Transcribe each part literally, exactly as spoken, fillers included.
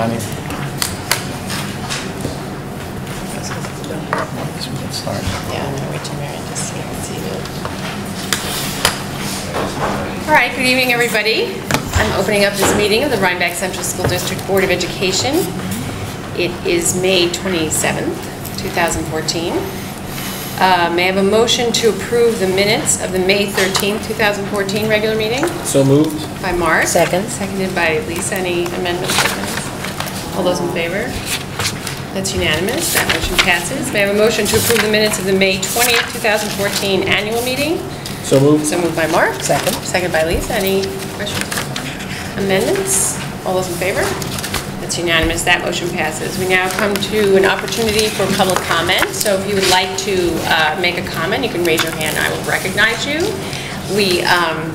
Johnny. I guess we can start. Yeah, I'm gonna wait till Mary to see what's needed. All right, good evening, everybody. I'm opening up this meeting of the Rhinebeck Central School District Board of Education. It is May twenty-seventh, two thousand fourteen. Uh, may I have a motion to approve the minutes of the May thirteenth, two thousand fourteen regular meeting? So moved. By Mark. Second. Seconded by Lisa. Any amendments? All those in favor? That's unanimous. That motion passes. May I have a motion to approve the minutes of the May twentieth, two thousand fourteen annual meeting? So moved. So moved by Mark. Second. Seconded by Lisa. Any questions? Amendments? All those in favor? It's unanimous. That motion passes. We now come to an opportunity for public comment. So if you would like to uh, make a comment, you can raise your hand. I will recognize you. We um,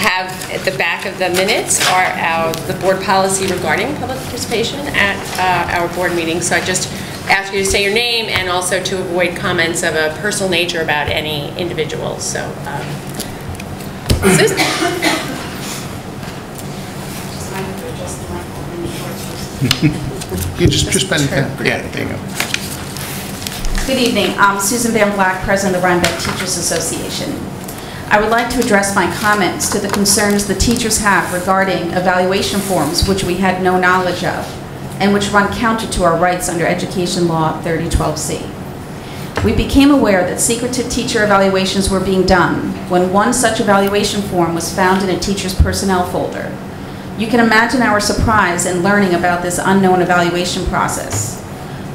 have at the back of the minutes are our, the board policy regarding public participation at uh, our board meeting. So I just ask you to say your name and also to avoid comments of a personal nature about any individuals. So, um, Susan. You just, just bend the pen. Yeah, there you go. Good evening. I'm Susan Van Black, president of the Rhinebeck Teachers Association. I would like to address my comments to the concerns the teachers have regarding evaluation forms, which we had no knowledge of, and which run counter to our rights under Education Law thirty twelve C. We became aware that secretive teacher evaluations were being done when one such evaluation form was found in a teacher's personnel folder. You can imagine our surprise in learning about this unknown evaluation process.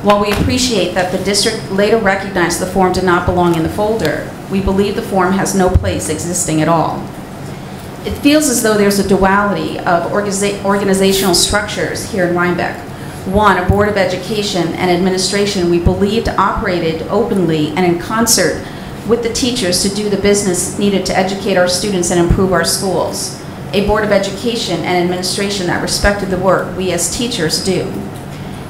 While we appreciate that the district later recognized the form did not belong in the folder, we believe the form has no place existing at all. It feels as though there's a duality of organiza- organizational structures here in Rhinebeck. One, a board of education and administration we believed operated openly and in concert with the teachers to do the business needed to educate our students and improve our schools. A board of education and administration that respected the work we as teachers do.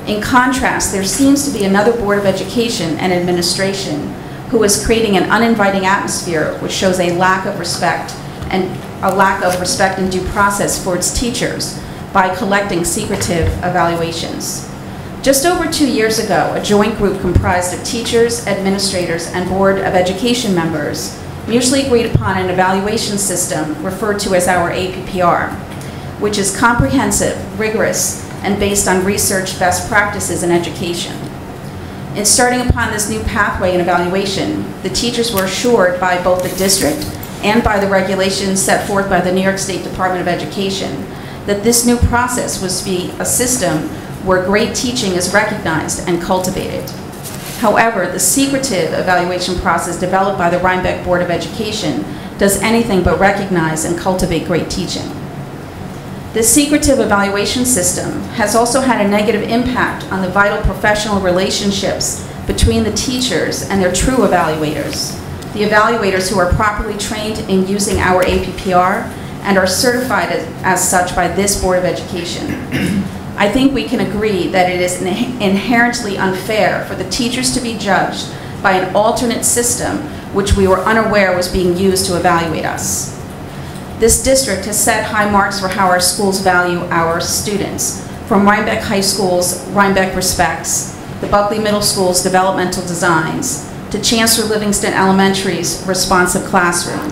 In contrast, there seems to be another board of education and administration who is creating an uninviting atmosphere which shows a lack of respect and a lack of respect and due process for its teachers by collecting secretive evaluations. Just over two years ago, a joint group comprised of teachers, administrators, and board of education members mutually agreed upon an evaluation system referred to as our A P P R, which is comprehensive, rigorous, and based on research best practices in education. In starting upon this new pathway in evaluation, the teachers were assured by both the district and by the regulations set forth by the New York State Department of Education that this new process was to be a system where great teaching is recognized and cultivated. However, the secretive evaluation process developed by the Rhinebeck Board of Education does anything but recognize and cultivate great teaching. The secretive evaluation system has also had a negative impact on the vital professional relationships between the teachers and their true evaluators, the evaluators who are properly trained in using our A P P R and are certified as, as such by this Board of Education. I think we can agree that it is inherently unfair for the teachers to be judged by an alternate system which we were unaware was being used to evaluate us. This district has set high marks for how our schools value our students, from Rhinebeck High School's Rhinebeck Respects, the Buckley Middle School's Developmental Designs, to Chancellor Livingston Elementary's Responsive Classroom.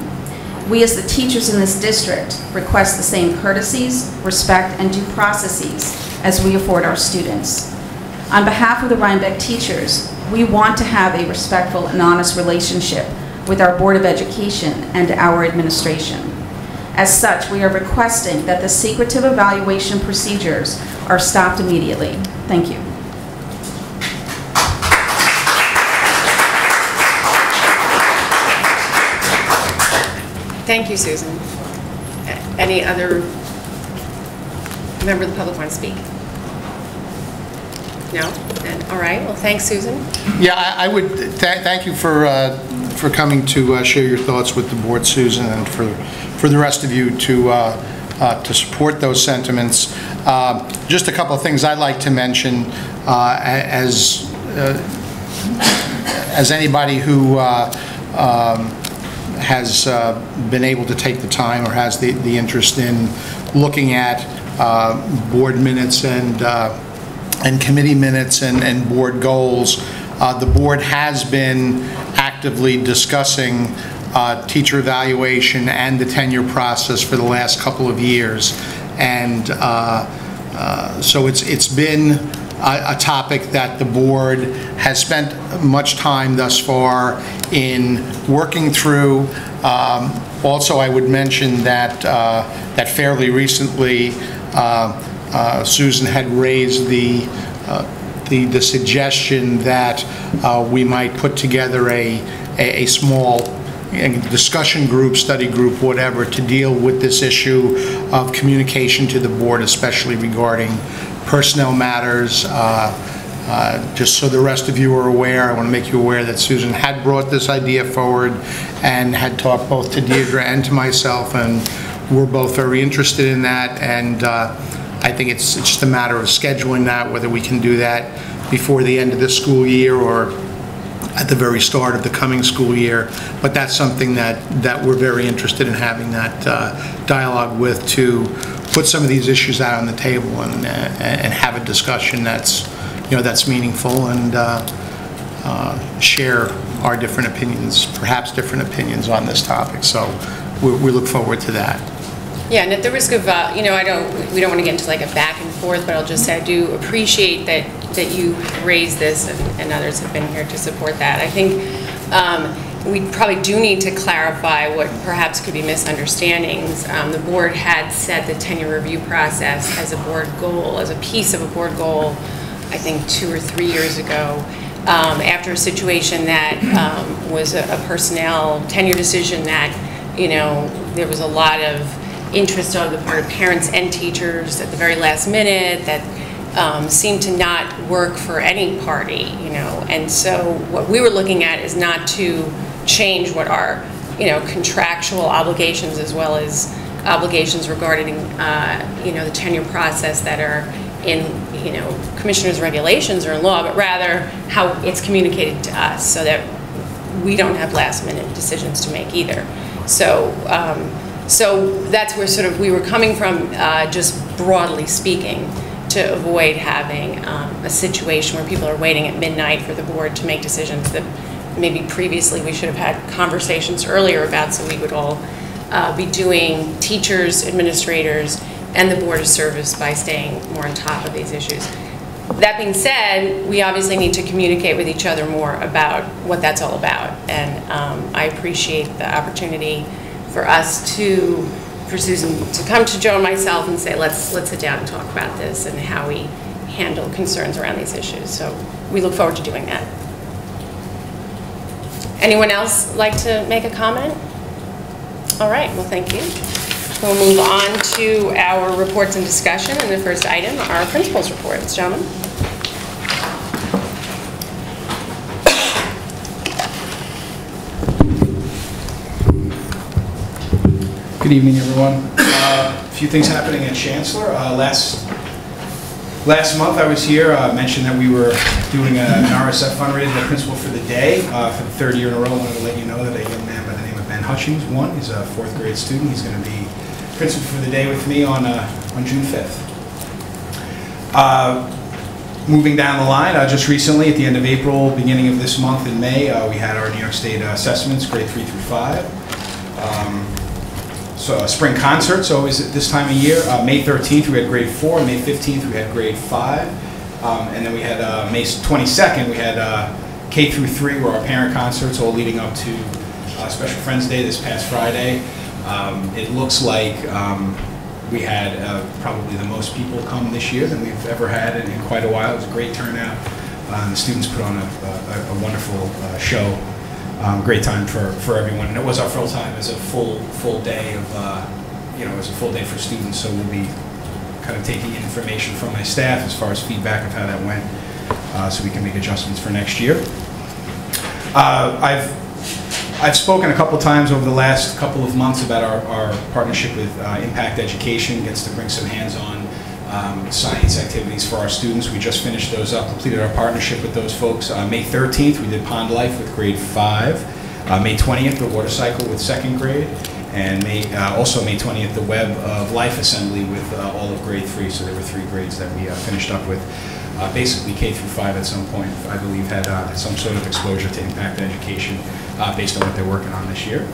We as the teachers in this district request the same courtesies, respect, and due processes as we afford our students. On behalf of the Rhinebeck teachers, we want to have a respectful and honest relationship with our Board of Education and our administration. As such, we are requesting that the secretive evaluation procedures are stopped immediately. Thank you. Thank you, Susan. Any other member of the public want to speak? No? And, all right. Well, thanks, Susan. Yeah, I, I would th thank you for uh, for coming to uh, share your thoughts with the board, Susan, and for for the rest of you to uh, uh, to support those sentiments. Uh, just a couple of things I'd like to mention uh, as uh, as anybody who. Uh, um, has uh, been able to take the time or has the, the interest in looking at uh, board minutes and uh, and committee minutes and, and board goals. Uh, the board has been actively discussing uh, teacher evaluation and the tenure process for the last couple of years, and uh, uh, so it's it's been a, a topic that the board has spent much time thus far in working through. Um, also, I would mention that uh, that fairly recently, uh, uh, Susan had raised the. Uh, The, the suggestion that uh, we might put together a, a, a small discussion group, study group, whatever, to deal with this issue of communication to the board, especially regarding personnel matters. Uh, uh, just so the rest of you are aware, I want to make you aware that Susan had brought this idea forward and had talked both to Deirdre and to myself, and we're both very interested in that. And uh, I think it's, it's just a matter of scheduling that, whether we can do that before the end of the school year or at the very start of the coming school year. But that's something that, that we're very interested in having that uh, dialogue with, to put some of these issues out on the table and, uh, and have a discussion that's, you know, that's meaningful, and uh, uh, share our different opinions, perhaps different opinions on this topic. So we, we look forward to that. Yeah, and at the risk of, uh, you know, I don't, we don't want to get into like a back and forth, but I'll just say I do appreciate that that you raised this, and, and others have been here to support that. I think um, we probably do need to clarify what perhaps could be misunderstandings. Um, the board had set the tenure review process as a board goal, as a piece of a board goal, I think two or three years ago, um, after a situation that um, was a, a personnel tenure decision that, you know, there was a lot of interest on the part of parents and teachers at the very last minute that um, seemed to not work for any party, you know. And so what we were looking at is not to change what our, you know, contractual obligations as well as obligations regarding, uh, you know, the tenure process that are in, you know, commissioners' regulations or in law, but rather how it's communicated to us so that we don't have last-minute decisions to make either. So. Um, So that's where sort of we were coming from, uh, just broadly speaking, to avoid having um, a situation where people are waiting at midnight for the board to make decisions that maybe previously we should have had conversations earlier about, so we would all uh, be doing teachers, administrators, and the board of service by staying more on top of these issues. That being said, we obviously need to communicate with each other more about what that's all about, and um, I appreciate the opportunity for us to, for Susan to come to Joe and myself and say, let's let's sit down and talk about this and how we handle concerns around these issues. So we look forward to doing that. Anyone else like to make a comment? All right, well, thank you. We'll move on to our reports and discussion, and the first item are principals' reports. Gentlemen. Good evening, everyone. Uh, a few things happening at Chancellor. Uh, last last month I was here, uh, mentioned that we were doing a, an R S F fundraiser, the principal for the day, uh, for the third year in a row. I wanted to let you know that a young man by the name of Ben Hutchings won. He's a fourth grade student. He's going to be principal for the day with me on, uh, on June fifth. Uh, moving down the line, uh, just recently, at the end of April, beginning of this month in May, uh, we had our New York State uh, assessments, grade three through five. Um, So uh, spring concerts, so always at this time of year. Uh, May thirteenth we had grade four, May fifteenth we had grade five, um, and then we had uh, May twenty-second we had uh, K through three were our parent concerts, all leading up to uh, Special Friends Day this past Friday. Um, it looks like um, we had uh, probably the most people come this year than we've ever had in, in quite a while. It was a great turnout. Uh, and the students put on a, a, a wonderful uh, show. Um, great time for, for everyone, and it was our full time as a full full day of uh, you know, as a full day for students. So we'll be kind of taking information from my staff as far as feedback of how that went, uh, so we can make adjustments for next year. Uh, I've I've spoken a couple times over the last couple of months about our, our partnership with uh, Impact Education. Gets to bring some hands-on um, science activities for our students. We just finished those up, completed our partnership with those folks. Uh, May thirteenth, we did Pond Life with grade five. Uh, May twentieth, the water cycle with second grade. And May, uh, also May twentieth, the Web of Life Assembly with uh, all of grade three. So there were three grades that we uh, finished up with. Uh, basically, K through five at some point, I believe, had uh, some sort of exposure to impact education uh, based on what they're working on this year.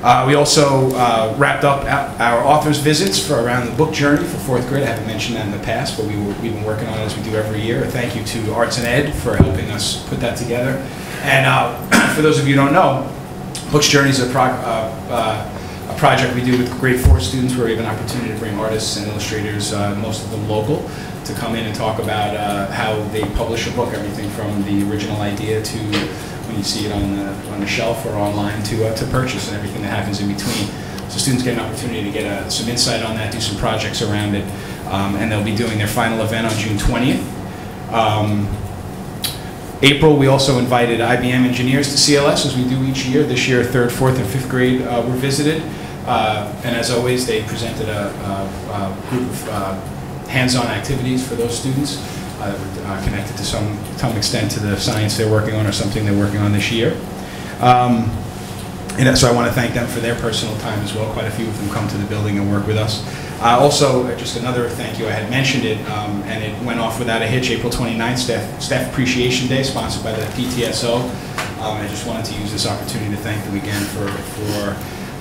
Uh, we also uh, wrapped up our authors' visits for around the book journey for fourth grade. I haven't mentioned that in the past, but we were, we've been working on it as we do every year. A thank you to Arts and Ed for helping us put that together. And uh, for those of you who don't know, Books Journey is a, pro uh, uh, a project we do with grade four students where we have an opportunity to bring artists and illustrators, uh, most of them local, to come in and talk about uh, how they publish a book, everything from the original idea to when you see it on the, on the shelf or online to, uh, to purchase, and everything that happens in between. So students get an opportunity to get uh, some insight on that, do some projects around it, um, and they'll be doing their final event on June twentieth. Um, April, we also invited I B M engineers to C L S, as we do each year. This year, third, fourth, and fifth grade uh, were visited. Uh, and as always, they presented a, a, a group of uh, hands-on activities for those students uh, that were uh, connected to some, some extent to the science they're working on or something they're working on this year. Um, and so I want to thank them for their personal time as well. Quite a few of them come to the building and work with us. Uh, also, just another thank you, I had mentioned it, um, and it went off without a hitch, April twenty-ninth, Staff, Staff Appreciation Day, sponsored by the P T S O. Um, I just wanted to use this opportunity to thank them again for, for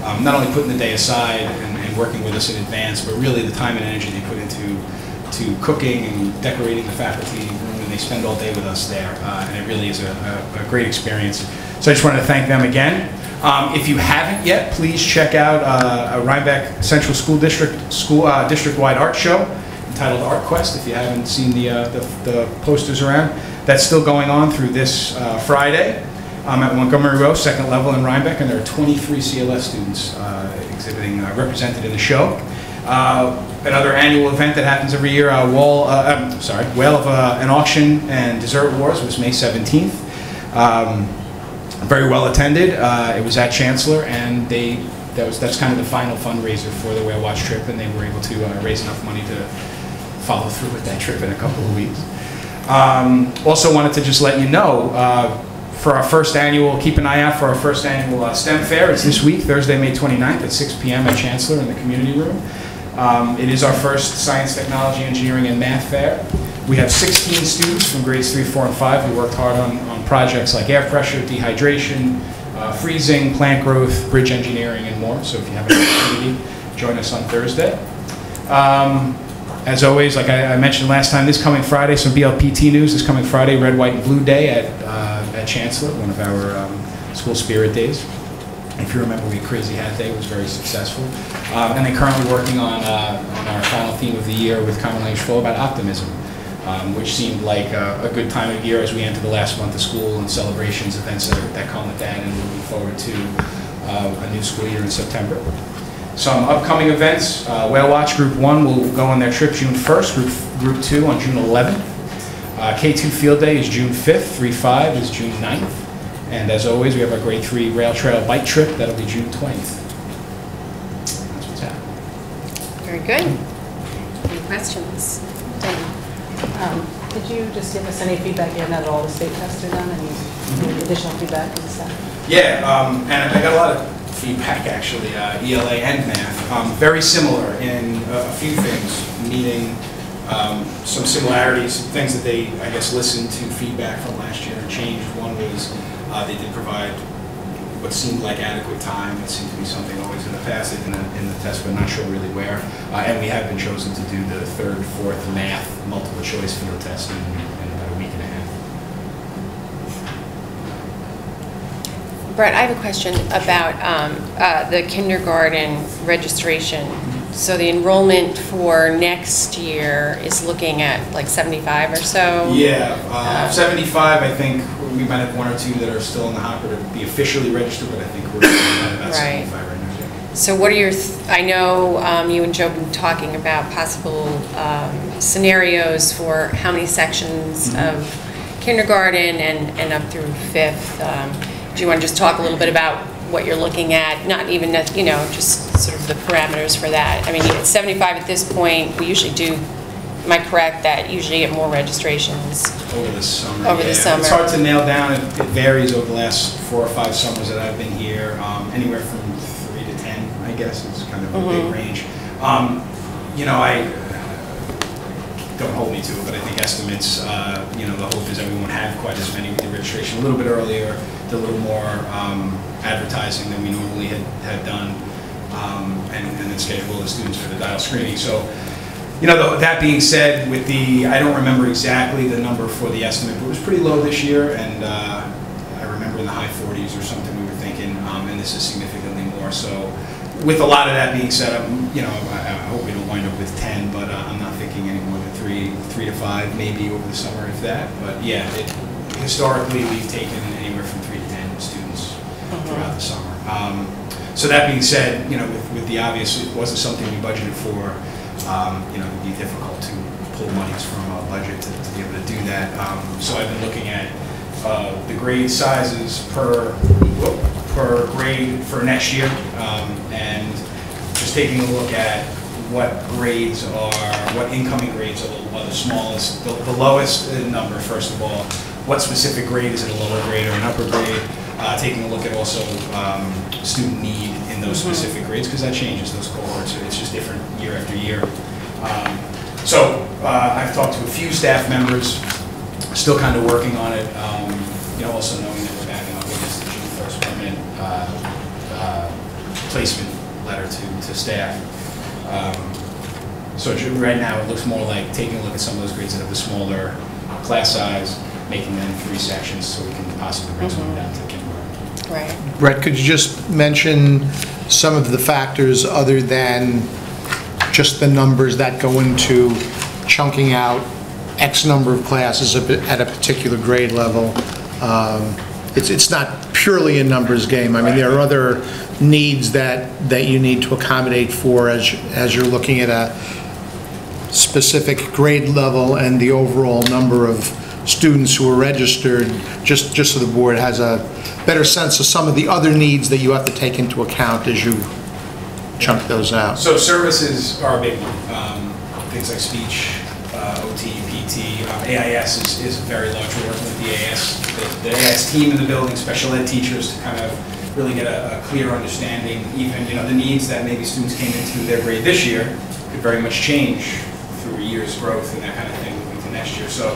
um, not only putting the day aside and, and working with us in advance, but really the time and energy they put into to cooking and decorating the faculty room, and they spend all day with us there, uh, and it really is a, a, a great experience. So I just wanted to thank them again. Um, if you haven't yet, please check out uh, a Rhinebeck Central School District school uh, district-wide art show entitled Art Quest. If you haven't seen the, uh, the, the posters around, that's still going on through this uh, Friday um, at Montgomery Road, second level in Rhinebeck, and there are twenty-three C L S students uh, exhibiting uh, represented in the show. Uh, another annual event that happens every year, uh, wall, uh, um, sorry, Whale of uh, an Auction and Dessert Wars, was May seventeenth. Um, Very well attended. Uh, it was at Chancellor, and they that was that's kind of the final fundraiser for the Whale Watch trip, and they were able to uh, raise enough money to follow through with that trip in a couple of weeks. Um, also wanted to just let you know uh, for our first annual, keep an eye out for our first annual uh, STEM fair. It's this week, Thursday, May twenty-ninth at six P M at Chancellor in the community room. Um, it is our first science, technology, engineering, and math fair. We have sixteen students from grades three, four, and five. We worked hard on, on projects like air pressure, dehydration, uh, freezing, plant growth, bridge engineering, and more. So if you have an opportunity, join us on Thursday. Um, as always, like I, I mentioned last time, this coming Friday, some B L P T news. This coming Friday, Red, White, and Blue Day at, uh, at Chancellor, one of our um, school spirit days. If you remember, we had Crazy Hat Day, it was very successful. Um, and they're currently working on, uh, on our final theme of the year with Common Language four about optimism. Um, which seemed like uh, a good time of year as we enter the last month of school and celebrations, events that, are, that come with that, and moving forward to uh, a new school year in September. Some upcoming events, uh, Whale Watch Group one will go on their trip June first, Group, group two on June eleventh. Uh, K two Field Day is June fifth, three five is June ninth, and as always we have our Grade three Rail Trail bike trip, that'll be June twentieth. That's what's happening. Very good. Any questions? Um, did you just give us any feedback in at all the state tests are done? Any mm-hmm. additional feedback and stuff? Yeah, um, and I got a lot of feedback actually, uh, E L A and math. Um, very similar in a few things, meaning um, some similarities, things that they, I guess, listened to feedback from last year and changed. One was uh, they did provide what seemed like adequate time. It seemed to be something always in the past in the, in the test, but not sure really where. Uh, and we have been chosen to do the third, fourth math multiple choice field test in, in about a week and a half. Brett, I have a question about um, uh, the kindergarten registration. So the enrollment for next year is looking at like seventy-five or so? Yeah, uh, um, seventy-five, I think. We might have one or two that are still in the hopper to be officially registered, but I think we're at about right. seventy-five right now. So what are your, th I know um, you and Joe have been talking about possible um, scenarios for how many sections mm-hmm. of kindergarten and, and up through fifth. Um, do you want to just talk a little bit about what you're looking at, not even, you know, just sort of the parameters for that? I mean, at seventy-five at this point, we usually do, am I correct, that usually get more registrations over the summer? Over yeah. the summer. It's hard to nail down. It, it varies over the last four or five summers that I've been here, um, anywhere from three to ten guess is kind of mm-hmm. a big range. Um, you know, I don't hold me to it, but I think estimates, uh, you know, the hope is that we won't have quite as many. We did registration a little bit earlier, did a little more um, advertising than we normally had, had done, um, and, and then schedule the students for the dial screening. So, you know, that being said, with the, I don't remember exactly the number for the estimate, but it was pretty low this year, and uh, I remember in the high forties or something we were thinking, um, and this is significantly more. So with a lot of that being said, I'm, you know, I, I hope we don't wind up with ten, but uh, I'm not thinking any more than three, three to five, maybe over the summer, if that. But yeah, it, historically we've taken anywhere from three to ten students throughout the summer. Um, so that being said, you know, with, with the obvious, it wasn't something we budgeted for. Um, you know, it would be difficult to pull monies from a budget to, to be able to do that. Um, so I've been looking at uh, the grade sizes per per grade for next year, um, and just taking a look at what grades are, what incoming grades are the, are the smallest, the, the lowest number first of all. What specific grade is it, a lower grade or an upper grade? Uh, taking a look at also um, student need in those mm-hmm. specific grades, because that changes those cohorts. It's just different year after year. Um, so uh, I've talked to a few staff members, still kind of working on it. Um, you know, also knowing that we're backing up against the June first permanent uh, uh, placement letter to, to staff. Um, so right now it looks more like taking a look at some of those grades that have a smaller class size, making them three sections so we can possibly bring mm-hmm. someone down to kindergarten. Right. Brett, could you just mention some of the factors other than just the numbers that go into chunking out X number of classes at a particular grade level? Um, it's, it's not purely a numbers game. I mean, there are other needs that, that you need to accommodate for as, as you're looking at a specific grade level and the overall number of students who are registered, just, just so the board has a better sense of some of the other needs that you have to take into account as you chunk those out. So services are a big one. Um, things like speech, uh, O T, P T, uh, A I S is, is very large. We're working with the A I S, the, the A I S team in the building, special ed teachers to kind of really get a, a clear understanding. Even, you know, the needs that maybe students came into their grade this year could very much change through a year's growth and that kind of thing into next year. So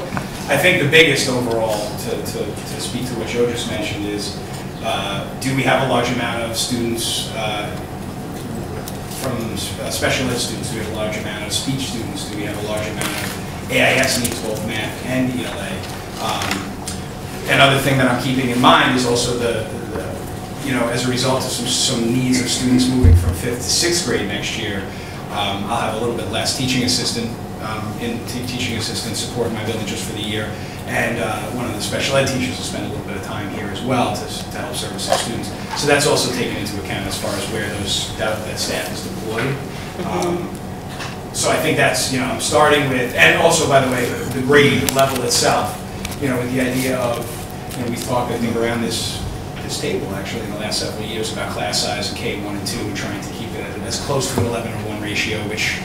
I think the biggest overall, to, to, to speak to what Joe just mentioned, is uh, do we have a large amount of students uh, from uh, special ed students? Do we have a large amount of speech students? Do we have a large amount of A I S needs, both math and E L A? Um, another thing that I'm keeping in mind is also the, the you know, as a result of some, some needs of students moving from fifth to sixth grade next year, um, I'll have a little bit less teaching assistant. Um, in teaching assistant support in my building just for the year, and uh, one of the special ed teachers will spend a little bit of time here as well to, to help service the students. So that's also taken into account as far as where those that, that staff is deployed. Um, so I think that's, you know, I'm starting with, and also by the way, the, the grade level itself. You know, with the idea of, you know, we've talked I think around this this table actually in the last several years about class size and K one and two, trying to keep it as close to an eleven to one ratio, which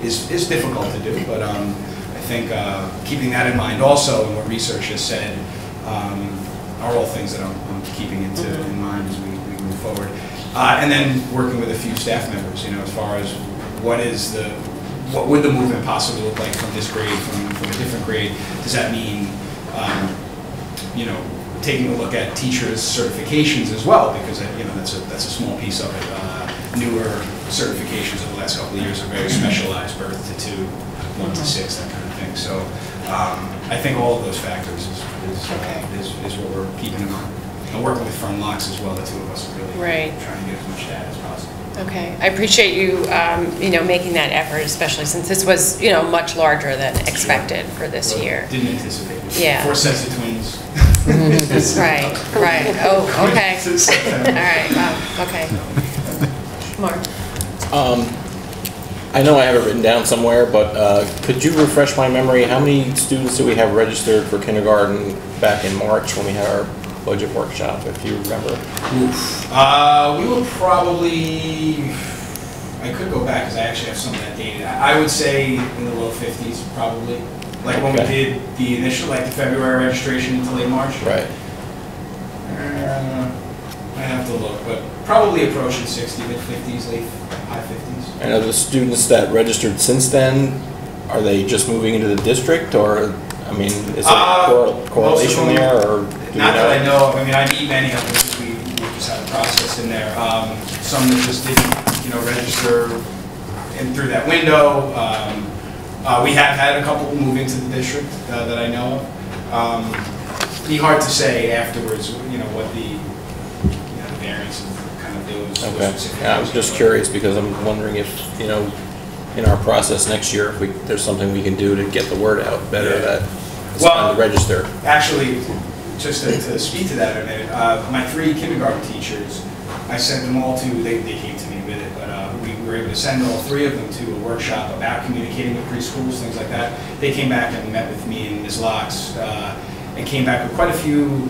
Is, is difficult to do, but um, I think uh, keeping that in mind also, and what research has said, um, are all things that I'm, I'm keeping into mm-hmm. in mind as we, we move forward. Uh, and then working with a few staff members, you know, as far as what is the, what would the movement possibly look like from this grade, from, from a different grade? Does that mean, um, you know, taking a look at teachers' certifications as well, because you know that's a that's a small piece of it. Uh, newer certifications over the last couple of years are very specialized, birth to two, one to six, that kind of thing. So um, I think all of those factors is, is, okay. uh, is, is what we're keeping in mind. And working with front locks as well, the two of us are really right. trying to get as much data as possible. Okay, I appreciate you, um, you know, making that effort, especially since this was, you know, much larger than expected sure. for this well, year. Didn't anticipate it. Yeah. Four sets of twins. Right, right. Oh, okay. All right, wow, okay. Mark. Um, I know I have it written down somewhere, but uh, could you refresh my memory? How many students do we have registered for kindergarten back in March when we had our budget workshop, if you remember? Uh, we will probably, I could go back because I actually have some of that dated. I would say in the low fifties probably. Like okay. when we did the initial, like the February registration until late March. Right. Uh, I have to look, but probably approaching sixty, mid fifties, late high fifties. And are the students that registered since then, are they just moving into the district, or, I mean, is there uh, a correlation there? Or not you know? That I know of. I mean, I meet many of them. We, we just have a process in there. Um, some that just didn't, you know, register in through that window. Um, uh, we have had a couple move into the district uh, that I know of. Um, be hard to say afterwards, you know, what the, you know, the variance of kind of those. Okay. Those yeah, I was just curious because I'm wondering if, you know, in our process next year, if we, there's something we can do to get the word out better, yeah. that it's well, time to register. Actually, just to, to speak to that a minute, uh, my three kindergarten teachers, I sent them all to, they, they came to me with it, but uh, we were able to send all three of them to a workshop about communicating with preschools, things like that. They came back and met with me and Miz Locks, uh, and came back with quite a few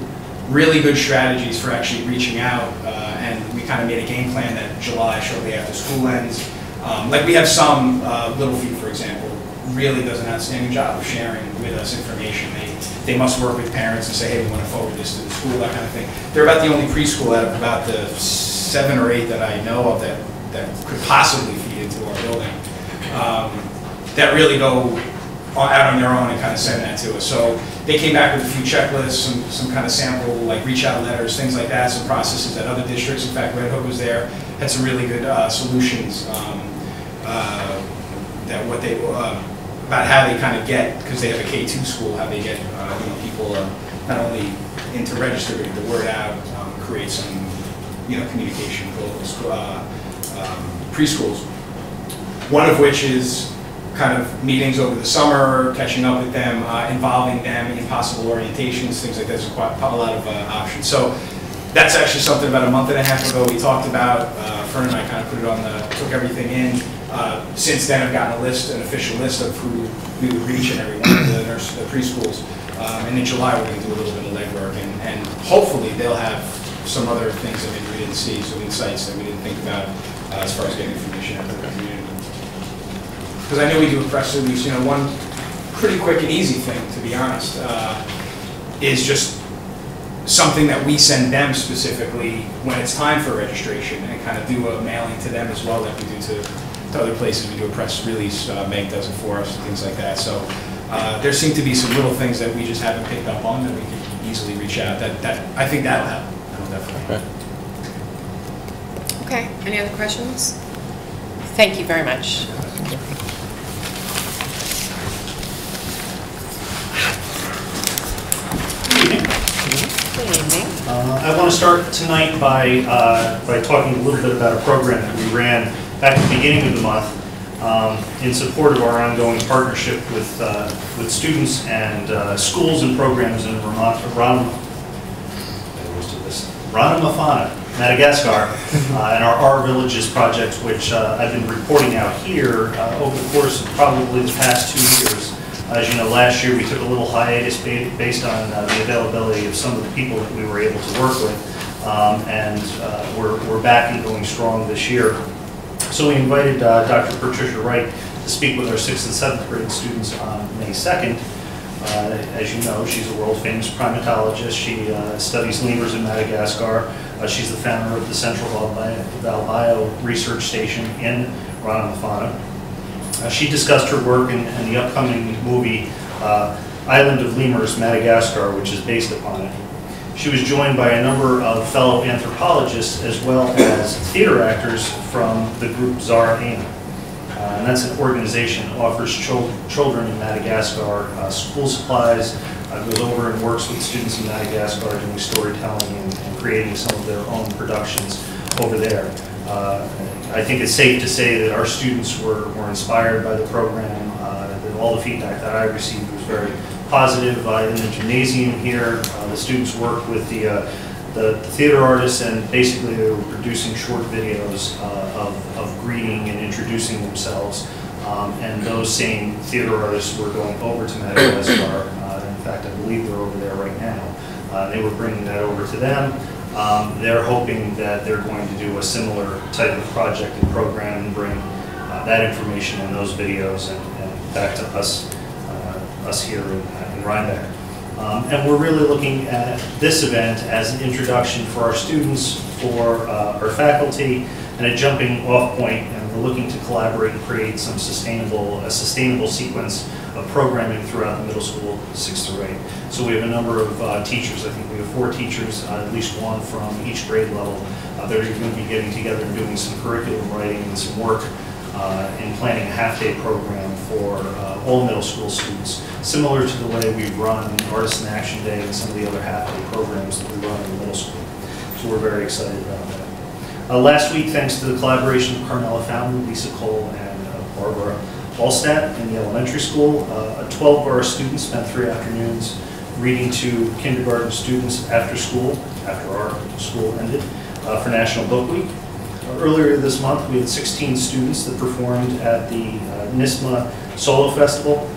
really good strategies for actually reaching out, uh, and we kind of made a game plan that July, shortly after school ends. Um, like we have some, uh, Little Feet, for example, really does an outstanding job of sharing with us information. They, they must work with parents and say, hey, we want to forward this to the school, that kind of thing. They're about the only preschool out of about the seven or eight that I know of that, that could possibly feed into our building, um, that really go out on their own and kind of send that to us. So they came back with a few checklists, some, some kind of sample, like reach out letters, things like that, some processes at other districts. In fact, Red Hook was there, had some really good uh, solutions um, uh, that what they, uh, about how they kind of get, because they have a K two school, how they get uh, you know, people uh, not only into registering the word out, um, create some you know, communication with uh, um, preschools. One of which is kind of meetings over the summer, catching up with them, uh, involving them in possible orientations, things like that. There's quite a lot of uh, options. So that's actually something about a month and a half ago we talked about. Uh, Fern and I kind of put it on the, took everything in. Uh, since then I've gotten a list, an official list of who we would reach in every one of the, nurse, the preschools. Um, and in July we're going to do a little bit of legwork, and, and hopefully they'll have some other things that maybe we didn't see, some insights that we didn't think about uh, as far as getting information out to the community. Because I know we do a press release, you know, one pretty quick and easy thing, to be honest, uh, is just something that we send them specifically when it's time for registration, and kind of do a mailing to them as well, like we do to, to other places. We do a press release, uh, Meg does it for us, and things like that. So uh, there seem to be some little things that we just haven't picked up on that we can easily reach out. That, that I think that'll help. That'll definitely. Okay. Okay. Any other questions? Thank you very much. Uh, I want to start tonight by uh, by talking a little bit about a program that we ran back at the beginning of the month um, in support of our ongoing partnership with uh, with students and uh, schools and programs in Ranomafana, Madagascar, uh, and our Our Villages project, which uh, I've been reporting out here uh, over the course of probably the past two years. As you know, last year we took a little hiatus based on uh, the availability of some of the people that we were able to work with, um, and uh, we're, we're back and going strong this year. So we invited uh, Doctor Patricia Wright to speak with our sixth and seventh grade students on May second. Uh, as you know, she's a world-famous primatologist. She uh, studies lemurs in Madagascar. Uh, she's the founder of the Central Valbio Research Station in Rhinebeck. Uh, she discussed her work in, in the upcoming movie uh, Island of Lemurs, Madagascar, which is based upon it. She was joined by a number of fellow anthropologists as well as theater actors from the group Zara Aina. Uh, and that's an organization that offers cho children in Madagascar uh, school supplies, uh, goes over and works with students in Madagascar doing storytelling and, and creating some of their own productions over there. Uh, I think it's safe to say that our students were, were inspired by the program. Uh, that all the feedback that I received was very positive. Uh, in the gymnasium here, uh, the students worked with the, uh, the theater artists, and basically they were producing short videos uh, of, of greeting and introducing themselves. Um, and those same theater artists were going over to Madagascar. Uh, in fact, I believe they're over there right now. Uh, they were bringing that over to them. Um, they're hoping that they're going to do a similar type of project and program and bring uh, that information and those videos and, and back to us, uh, us here in, in Rhinebeck. Um, and we're really looking at this event as an introduction for our students, for uh, our faculty, and a jumping off point, and we're looking to collaborate and create some sustainable, a sustainable sequence of programming throughout the middle school, sixth through eight. So we have a number of uh, teachers, I think we have four teachers, uh, at least one from each grade level, uh, that are going to be getting together and doing some curriculum writing and some work Uh, in planning a half-day program for uh, all middle school students, similar to the way we run Artisan Action Day and some of the other half-day programs that we run in the middle school. So we're very excited about that. Uh, last week, thanks to the collaboration of Carmela Fountain, Lisa Cole, and uh, Barbara Allstadt in the elementary school, uh, twelve of our students spent three afternoons reading to kindergarten students after school, after our school ended, uh, for National Book Week. Earlier this month, we had sixteen students that performed at the uh, NISMA Solo Festival.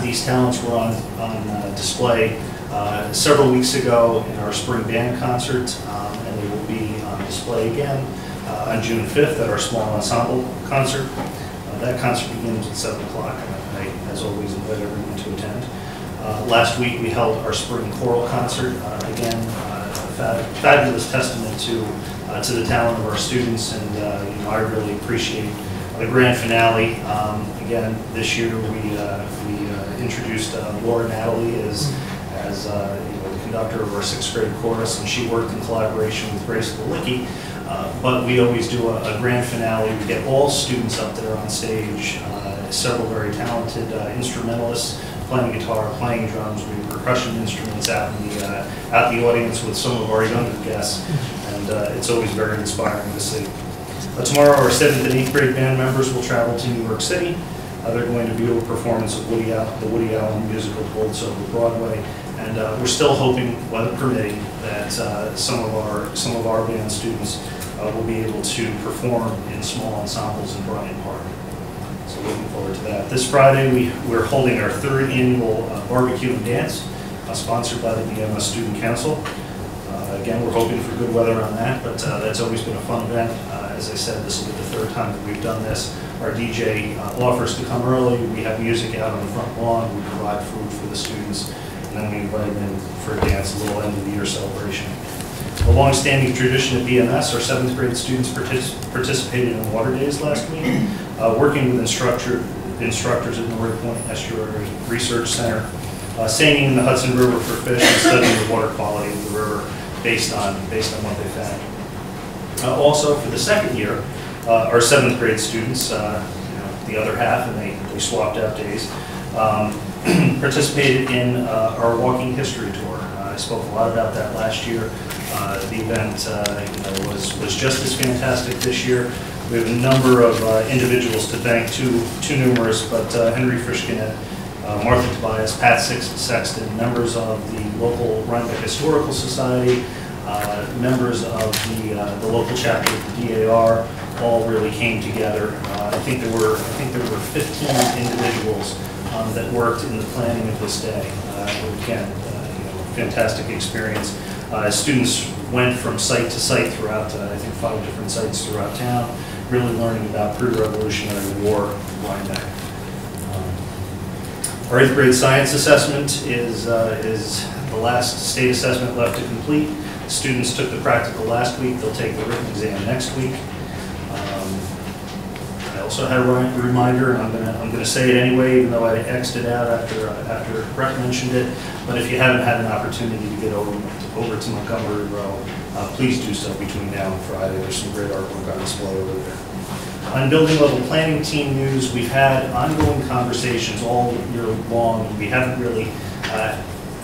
These talents were on, on uh, display uh, several weeks ago in our spring band concert, um, and they will be on display again uh, on June fifth at our small ensemble concert. Uh, that concert begins at seven o'clock, and I, as always, invite everyone to attend. Uh, last week, we held our spring choral concert. Uh, again, uh, fab fabulous testament to Uh, to the talent of our students, and uh, you know, I really appreciate the grand finale. Um, again, this year we uh, we uh, introduced uh, Laura Natalie as as uh, you know, the conductor of our sixth grade chorus, and she worked in collaboration with Grace Lelicki. Uh, but we always do a, a grand finale. We get all students up there on stage. Uh, several very talented uh, instrumentalists playing guitar, playing drums, we have percussion instruments out in the uh, out the audience with some of our younger guests. Uh, it's always very inspiring to see. Uh, tomorrow, our seventh and eighth grade band members will travel to New York City. Uh, they're going to do a performance of Woody Allen, the Woody Allen musical Gold Sober Broadway, and uh, we're still hoping, weather permitting, that uh, some of our some of our band students uh, will be able to perform in small ensembles in Bryant Park. So looking forward to that. This Friday, we we're holding our third annual uh, barbecue and dance, uh, sponsored by the B M S Student Council. Again, we're hoping for good weather on that, but uh, that's always been a fun event. Uh, as I said, this will be the third time that we've done this. Our D J uh, offers to come early. We have music out on the front lawn. We provide food for the students, and then we invite them in for a dance, a little end-of-the-year celebration. A long-standing tradition at B M S, our seventh grade students partic participated in Water Days last week, uh, working with instructor instructors at North Point Estuary Research Center, uh, singing in the Hudson River for fish and studying the water quality of the river, based on based on what they found. Uh, also, for the second year, uh, our seventh grade students, uh, you know, the other half, and they, they swapped out days, um, participated in uh, our walking history tour. Uh, I spoke a lot about that last year. Uh, the event uh, you know, was was just as fantastic this year. We have a number of uh, individuals to thank, too too numerous, but uh, Henry Frischkinet, Uh, Martha Tobias, Pat Sexton, members of the local Rhinebeck Historical Society, uh, members of the, uh, the local chapter of the D A R, all really came together. Uh, I think there were I think there were fifteen individuals um, that worked in the planning of this day. Uh, again, uh, you know, fantastic experience. Uh, students went from site to site throughout, uh, I think, five different sites throughout town, really learning about pre-revolutionary war Rhinebeck. Our eighth grade science assessment is, uh, is the last state assessment left to complete. Students took the practical last week. They'll take the written exam next week. Um, I also had a reminder, and I'm going I'm to say it anyway, even though I X'd it out after, uh, after Brett mentioned it, but if you haven't had an opportunity to get over to, over to Montgomery Road, uh, please do so between now and Friday. There's some great artwork on display over there. On building level planning team news, we've had ongoing conversations all year long. We haven't really, uh,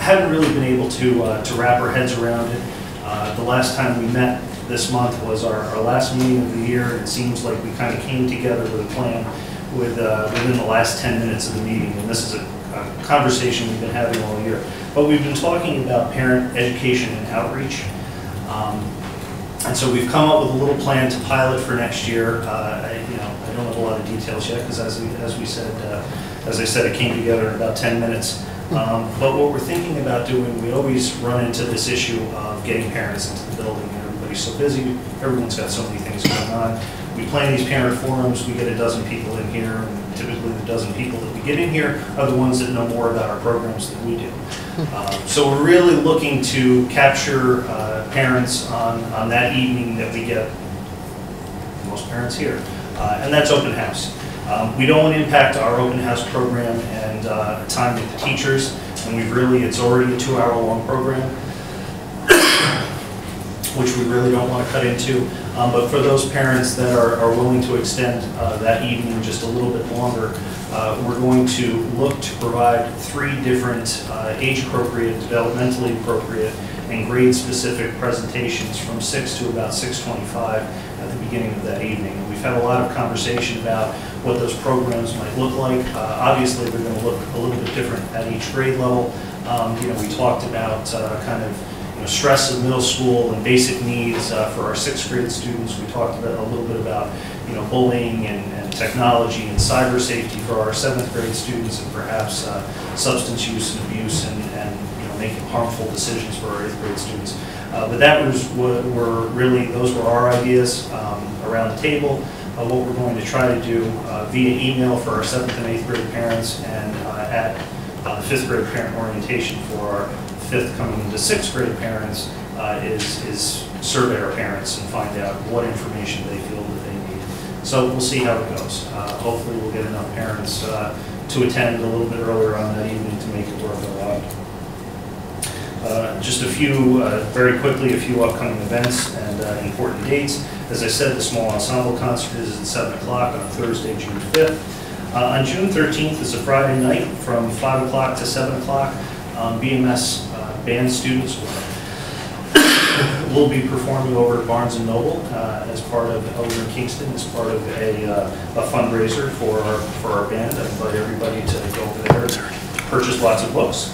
haven't really been able to uh, to wrap our heads around it. Uh, the last time we met this month was our, our last meeting of the year. It seems like we kind of came together with a plan with uh, within the last ten minutes of the meeting, and this is a, a conversation we've been having all year. But we've been talking about parent education and outreach. Um, And so we've come up with a little plan to pilot for next year. Uh, I, you know, I don't have a lot of details yet because, as we, as we said, uh, as I said, it came together in about ten minutes. Um, but what we're thinking about doing, we always run into this issue of getting parents into the building. Everybody's so busy. Everyone's got so many things going on. We plan these parent forums, we get a dozen people in here, and typically the dozen people that we get in here are the ones that know more about our programs than we do. Um, so we're really looking to capture uh, parents on, on that evening that we get most parents here, uh, and that's open house. Um, we don't want to impact our open house program and uh, time with the teachers, and we've really, it's already a two hour long program, which we really don't want to cut into. Um, but for those parents that are, are willing to extend uh, that evening just a little bit longer, uh, we're going to look to provide three different uh, age-appropriate, developmentally appropriate, and grade-specific presentations from six to about six twenty-five at the beginning of that evening. And we've had a lot of conversation about what those programs might look like. Uh, obviously, they're going to look a little bit different at each grade level. Um, you know, we talked about uh, kind of stress of middle school and basic needs uh, for our sixth grade students. We talked about, a little bit about you know, bullying and, and technology and cyber safety for our seventh grade students, and perhaps uh, substance use and abuse and, and you know, making harmful decisions for our eighth grade students. Uh, but that was what were really, those were our ideas um, around the table. Uh, what we're going to try to do uh, via email for our seventh and eighth grade parents, and uh, at uh, fifth grade parent orientation for our fifth coming into sixth grade parents uh, is, is survey our parents and find out what information they feel that they need. So we'll see how it goes. Uh, hopefully we'll get enough parents uh, to attend a little bit earlier on that evening to make it worth a lot. Uh, just a few, uh, very quickly, a few upcoming events and uh, important dates. As I said, the small ensemble concert is at seven o'clock on Thursday, June fifth. Uh, on June thirteenth is a Friday night from five o'clock to seven o'clock. Um, B M S uh, band students will be performing over at Barnes and Noble uh, as part of, over in Kingston, as part of a, uh, a fundraiser for our, for our band. I invite everybody to go over there and purchase lots of books.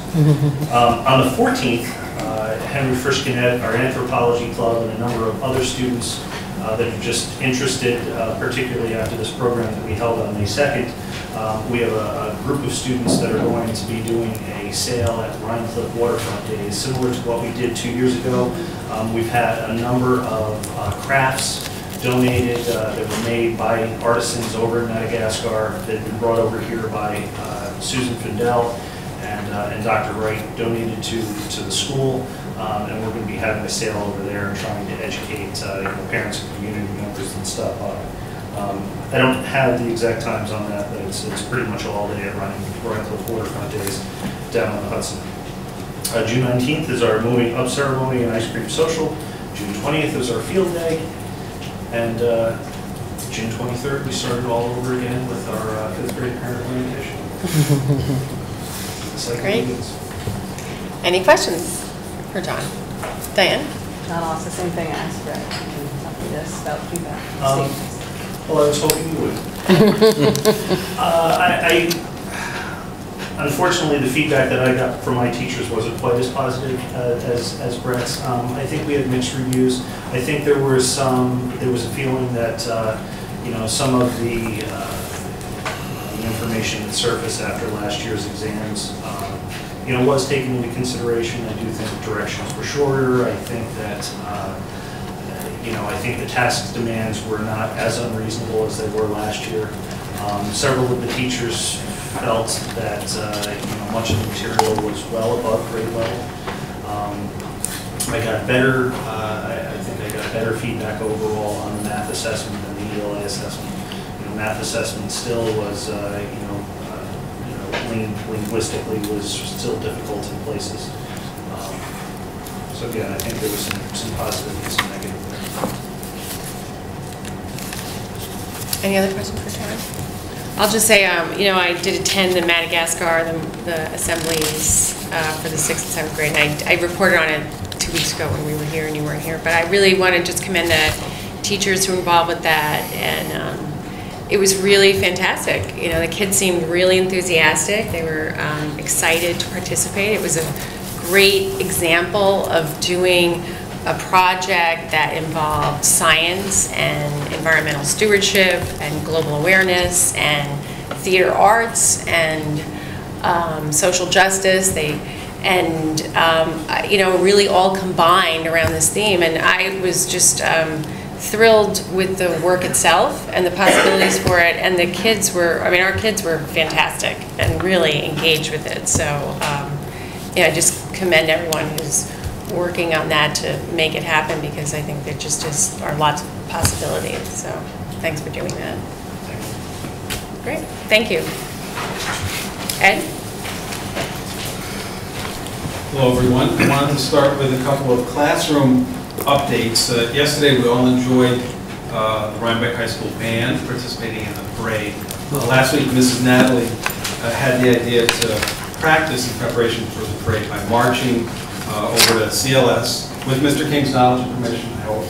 um, on the fourteenth, uh, Henry Frischkinet, our anthropology club, and a number of other students uh, that are just interested, uh, particularly after this program that we held on May second, Um, we have a, a group of students that are going to be doing a sale at Rhinecliff Waterfront Days, similar to what we did two years ago. Um, we've had a number of uh, crafts donated uh, that were made by artisans over in Madagascar that have been brought over here by uh, Susan Findell and, uh, and Doctor Wright, donated to, to the school. Um, and we're going to be having a sale over there and trying to educate uh, you know, parents and community members and stuff on it. Um, I don't have the exact times on that, but it's, it's pretty much all day at Rhinebeck Waterfront Days down on the Hudson. Uh, June nineteenth is our moving up ceremony and ice cream social. June twentieth is our field day. And uh, June twenty-third, we started all over again with our uh, fifth grade parent orientation. It's like great. Any questions for John? Diane? John also, same thing I asked for. Can you tell me this about feedback? Well, I was hoping you would. uh, I, I, unfortunately, the feedback that I got from my teachers wasn't quite as positive uh, as, as Brett's. Um, I think we had mixed reviews. I think there was some, there was a feeling that, uh, you know, some of the, uh, the information that surfaced after last year's exams, um, you know, was taken into consideration. I do think directions were shorter. I think that, uh, You know, I think the task demands were not as unreasonable as they were last year. Um, several of the teachers felt that uh, you know, much of the material was well above grade level. Um, I got better, uh, I, I think I got better feedback overall on the math assessment than the E L A assessment. You know, math assessment still was, uh, you know, uh, you know ling linguistically was still difficult in places. Um, so again, I think there was some, some positive and some negative. Any other questions for Tara? I'll just say, um, you know, I did attend the Madagascar, the, the assemblies uh, for the sixth and seventh grade, and I, I reported on it two weeks ago when we were here and you weren't here, but I really want to just commend the teachers who were involved with that, and um, it was really fantastic. You know, the kids seemed really enthusiastic. They were um, excited to participate. It was a great example of doing a project that involved science and environmental stewardship and global awareness and theater arts and um, social justice. They and um, you know really all combined around this theme, and I was just um, thrilled with the work itself and the possibilities for it, and the kids were, I mean, our kids were fantastic and really engaged with it. So, um, yeah, I just commend everyone who's working on that to make it happen, because I think there just is, are lots of possibilities. So, thanks for doing that. Great, thank you. Ed? Hello, everyone. I wanted to start with a couple of classroom updates. Uh, yesterday we all enjoyed uh, the Rhinebeck High School band participating in the parade. Uh, last week Missus Natalie uh, had the idea to practice in preparation for the parade by marching uh, over to C L S with Mister King's knowledge and permission, I hope.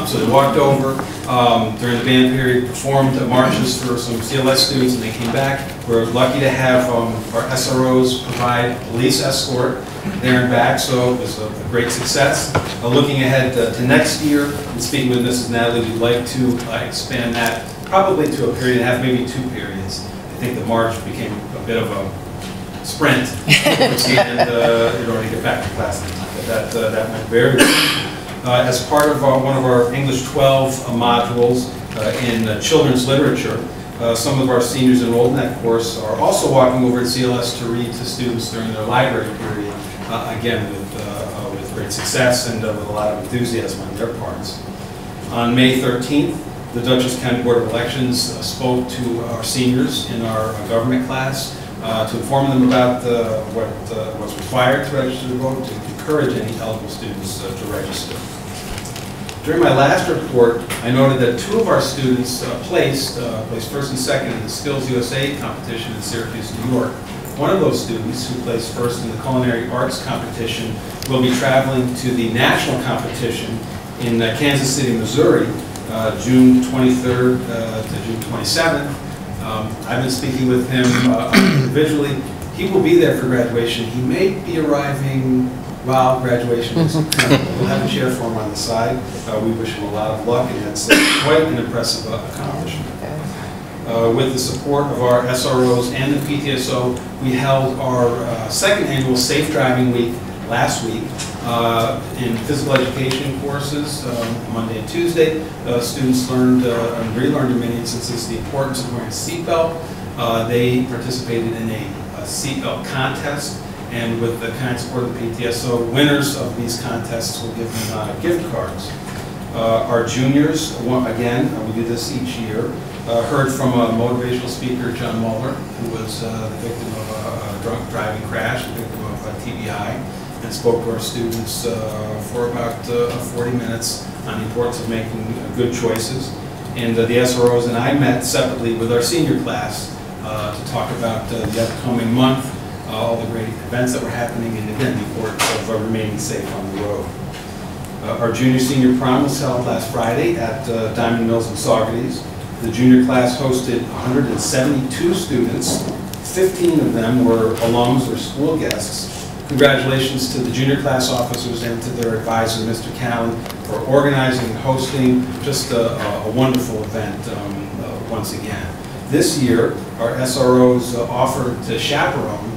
um, so they walked over um, during the band period, performed the marches for some C L S students, and they came back. We're lucky to have um, our S R Os provide police escort there and back, so it was a, a great success. Uh, looking ahead to, to next year, and speaking with Missus Natalie, we'd like to uh, expand that probably to a period and a half, maybe two periods. I think the march became a bit of a sprint, and uh, in order to get back to class in time. But that, uh, that went very well. Uh, as part of our, one of our English twelve uh, modules uh, in uh, children's literature, Uh, some of our seniors enrolled in that course are also walking over to C L S to read to students during their library period, uh, again with, uh, uh, with great success and uh, with a lot of enthusiasm on their parts. On May thirteenth, the Dutchess County Board of Elections uh, spoke to our seniors in our uh, government class uh, to inform them about uh, what uh, was required to register to vote, to encourage any eligible students uh, to register. During my last report, I noted that two of our students uh, placed, uh, placed first and second in the Skills U S A competition in Syracuse, New York. One of those students who placed first in the culinary arts competition will be traveling to the national competition in uh, Kansas City, Missouri, uh, June twenty-third uh, to June twenty-seventh. Um, I've been speaking with him uh, individually. He will be there for graduation. He may be arriving while graduation is coming. We'll have a chair for him on the side. Uh, we wish him a lot of luck, and that's quite an impressive accomplishment. Uh, with the support of our S R Os and the P T S O, we held our uh, second annual Safe Driving Week last week uh, in physical education courses, um, Monday and Tuesday. Uh, students learned uh, and relearned in many instances the importance of wearing a seatbelt. Uh, they participated in a, a seatbelt contest, and with the kind support of the P T S O, winners of these contests will give them uh, gift cards. Uh, our juniors, again, we do this each year, uh, heard from a motivational speaker, John Muller, who was uh, the victim of a, a drunk driving crash, the victim of a T B I, and spoke to our students uh, for about uh, forty minutes on the importance of making good choices. And uh, the S R Os and I met separately with our senior class uh, to talk about uh, the upcoming month, Uh, all the great events that were happening, and again, the importance of uh, remaining safe on the road. Uh, our junior-senior prom was held last Friday at uh, Diamond Mills in Saugerties. The junior class hosted one hundred seventy-two students. fifteen of them were alums or school guests. Congratulations to the junior class officers and to their advisor, Mister Callen, for organizing and hosting just a, a wonderful event um, uh, once again. This year, our S R Os uh, offered to chaperone.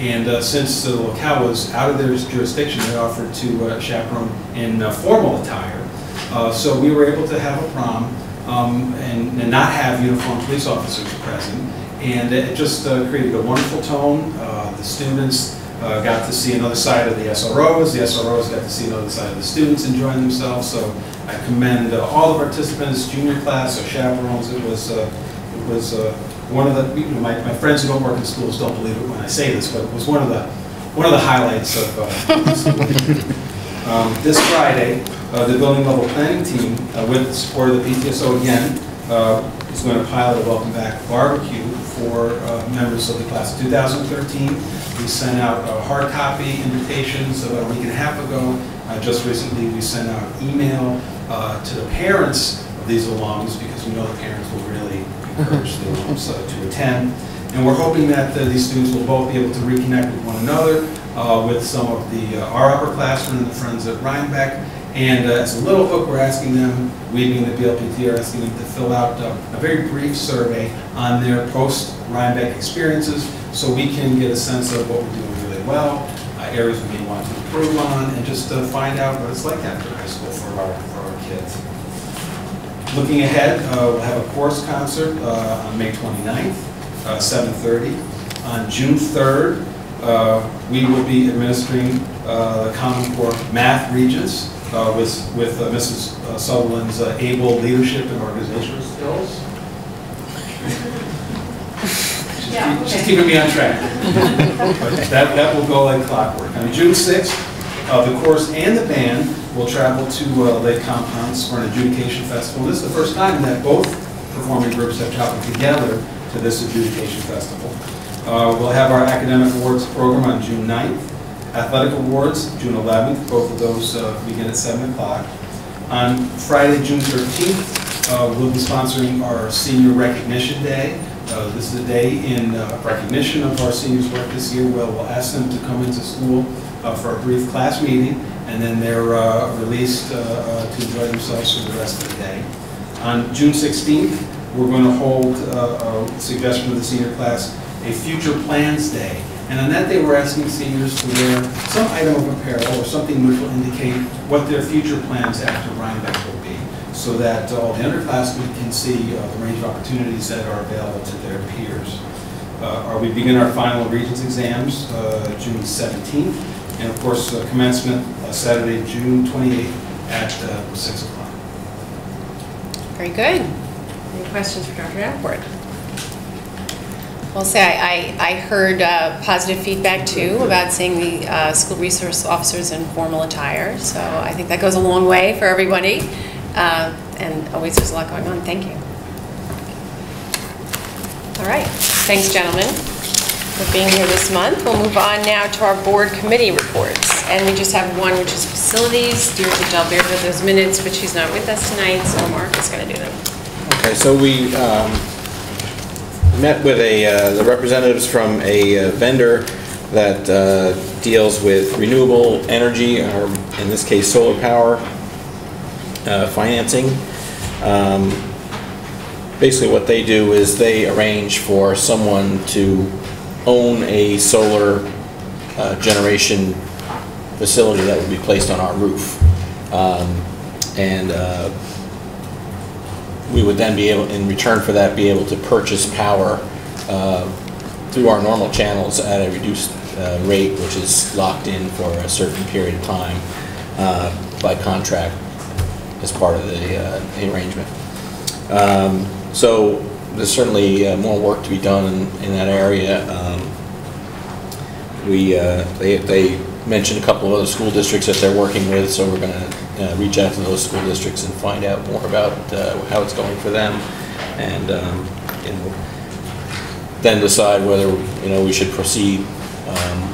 And uh, since the locale was out of their jurisdiction, they offered to uh, chaperone in uh, formal attire. Uh, so we were able to have a prom um, and, and not have uniformed police officers present. And it just uh, created a wonderful tone. Uh, the students uh, got to see another side of the S R Os. The S R Os got to see another side of the students enjoying themselves. So I commend uh, all the participants, junior class or chaperones. It was, uh, it was. Uh, One of the, you know, my, my friends who don't work in schools don't believe it when I say this, but it was one of the, one of the highlights of uh, school. Um, this Friday, uh, the building level planning team, uh, with the support of the P T S O again, uh, is going to pilot a welcome back barbecue for uh, members of the class of two thousand thirteen. We sent out uh, hard copy invitations about a week and a half ago. Uh, just recently, we sent out email uh, to the parents of these alums, because we know the parents will really encourage the alums uh, to attend. And we're hoping that uh, these students will both be able to reconnect with one another, uh, with some of the uh, our upperclassmen and the friends at Rhinebeck. And uh, as a little hook, we're asking them, we being the B L P T, are asking them to fill out uh, a very brief survey on their post-Rhinebeck experiences, so we can get a sense of what we're doing really well, uh, areas we may want uh, improve on, and just uh, find out what it's like after high school for our, for our kids. Looking ahead, uh, we'll have a course concert uh, on May twenty-ninth, uh, seven thirty. On June third, uh, we will be administering uh, the Common Core Math Regents uh, with, with uh, Missus Sutherland's uh, able leadership and organizational skills. She's, yeah, keep, okay. she's keeping me on track. But that, that will go like clockwork. On June sixth, uh, the course and the band will travel to uh, Lake Compounds for an adjudication festival. This is the first time that both performing groups have traveled together to this adjudication festival. Uh, we'll have our academic awards program on June ninth, athletic awards June eleventh, both of those uh, begin at seven o'clock. On Friday, June thirteenth, uh, we'll be sponsoring our Senior Recognition Day. Uh, this is a day in uh, recognition of our seniors' work this year, where we'll ask them to come into school uh, for a brief class meeting, and then they're uh, released uh, uh, to enjoy themselves for the rest of the day. On June sixteenth, we're going to hold uh, a suggestion of the senior class, a Future Plans Day. And on that day, we're asking seniors to wear some item of apparel or something which will indicate what their future plans after Rhinebeck will be, so that all uh, the underclassmen can see uh, the range of opportunities that are available to their peers. Uh, we begin our final Regents exams uh, June seventeenth, and of course, uh, commencement uh, Saturday, June twenty-eighth at uh, six o'clock. Very good. Any questions for Doctor Davenport? Well, say I, I, I heard uh, positive feedback too about seeing the uh, school resource officers in formal attire, so I think that goes a long way for everybody, uh, and always there's a lot going on. Thank you. All right, thanks gentlemen for being here this month. We'll move on now to our board committee reports, and we just have one, which is facilities. Deirdre Delbert did those minutes, but she's not with us tonight, so Mark is going to do them. Okay, so we um, met with a, uh, the representatives from a uh, vendor that uh, deals with renewable energy, or in this case solar power, uh, financing. Um, basically what they do is they arrange for someone to own a solar uh, generation facility that will be placed on our roof. Um, and uh, we would then be able, in return for that, be able to purchase power uh, through our normal channels at a reduced uh, rate, which is locked in for a certain period of time uh, by contract as part of the, uh, the arrangement. Um, so there's certainly uh, more work to be done in, in that area. Um, we uh, they, they mentioned a couple of other school districts that they're working with, so we're going to Uh, reach out to those school districts and find out more about uh, how it's going for them, and, um, and then decide whether you know we should proceed. Um,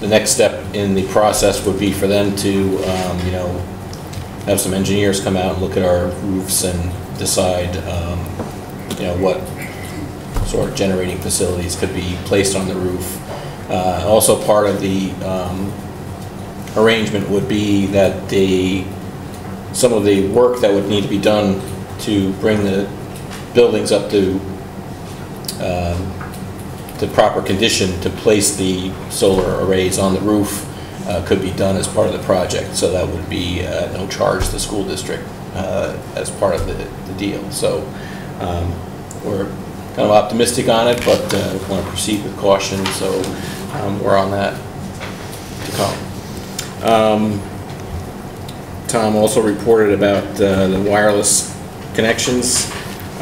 the next step in the process would be for them to um, you know have some engineers come out and look at our roofs and decide um, you know what sort of generating facilities could be placed on the roof. Uh, also, part of the um, arrangement would be that the some of the work that would need to be done to bring the buildings up to um, the proper condition to place the solar arrays on the roof uh, could be done as part of the project. So that would be uh, no charge to the school district uh, as part of the, the deal. So um, we're kind of optimistic on it, but uh, we want to proceed with caution. So um, we're on that to come. Um, Tom also reported about uh, the wireless connections.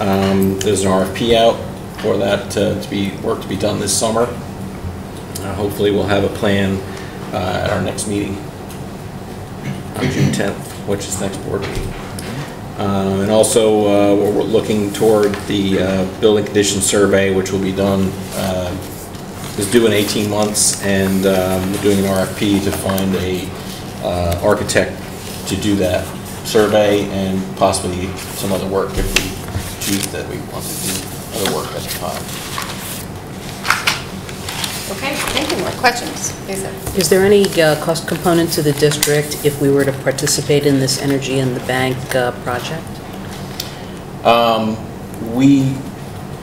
Um, there's an R F P out for that uh, to be work to be done this summer. Uh, hopefully, we'll have a plan uh, at our next meeting on June tenth, which is next board meeting. Uh, and also, uh, we're looking toward the uh, building condition survey, which will be done uh, is due in eighteen months, and um, we're doing an R F P to find a uh, architect to do that survey and possibly some other work if we choose that we want to do other work at the time. Okay, thank you. More questions? Lisa. Is there any uh, cost component to the district if we were to participate in this Energy in the Bank uh, project? Um, we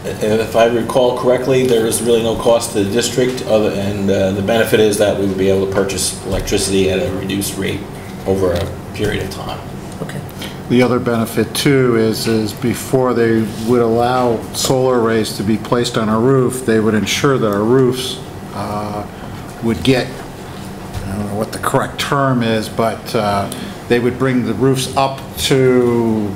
if I recall correctly, there is really no cost to the district, other, and uh, the benefit is that we would be able to purchase electricity at a reduced rate over a period of time. Okay. The other benefit too is, is before they would allow solar arrays to be placed on our roof, they would ensure that our roofs uh, would get, I don't know what the correct term is, but uh, they would bring the roofs up to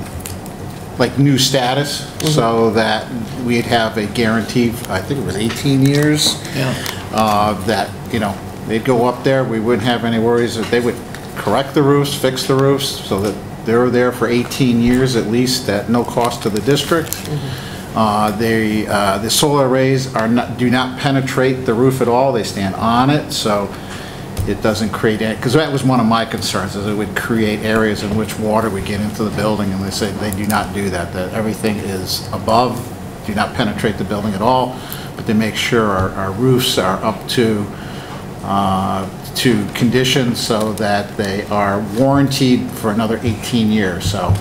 like new status, mm-hmm. so that we'd have a guarantee, I think it was eighteen years, yeah. uh, that, you know, they'd go up there, we wouldn't have any worries, that they would correct the roofs, fix the roofs, so that they're there for eighteen years at least at no cost to the district. Mm-hmm. uh, they, uh, the solar arrays are not, do not penetrate the roof at all, they stand on it, so it doesn't create any, because that was one of my concerns, is it would create areas in which water would get into the building, and they say they do not do that, that everything is above, do not penetrate the building at all, but they make sure our, our roofs are up to uh, to conditions so that they are warrantied for another eighteen years, so